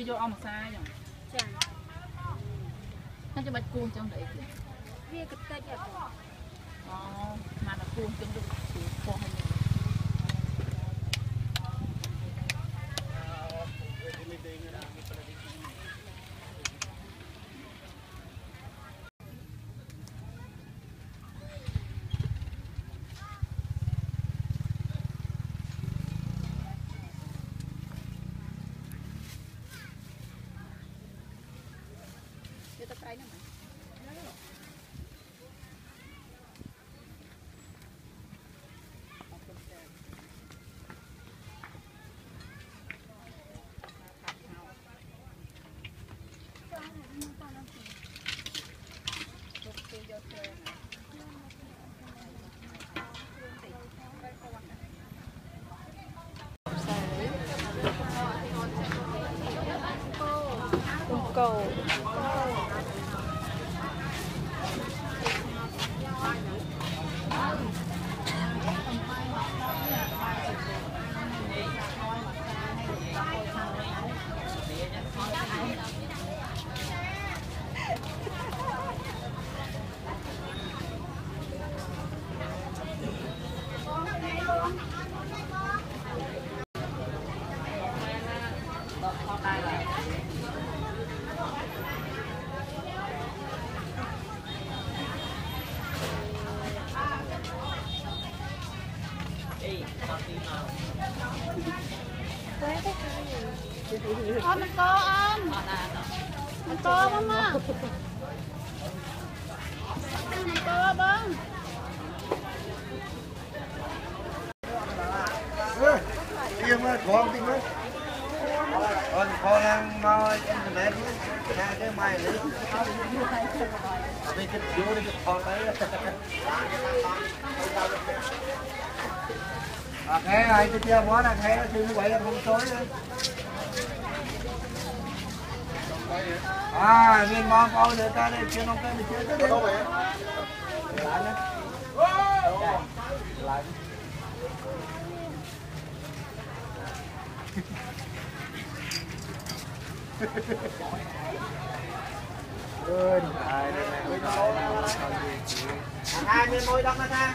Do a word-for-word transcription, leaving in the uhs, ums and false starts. Cái vô ông xa nhỉ? Chà. Nó cho bạch cuông trong đấy kìa. Riêng cực tây kìa. Ồ, mà nó cuông trong được xuống cuông hình. Hãy subscribe cho kênh Ghiền Mì Gõ để không bỏ lỡ Cầu Thôi mình co anh, mình co lắm á. Cái này co bông. Tiêm á, con tiêm á. Con con đang nói trên này hai cái mai nữa. Bây giờ vô đi con đấy. À cái này tôi chưa bó đang thấy nó chưa như vậy không tối nữa. À, mình mong con được ta đây, chưa nông cơm thì chưa tới đi. Lại nữa. Lại nữa. Ơi, ai đây này, mình mong con gì. Hai mươi môi đông ra.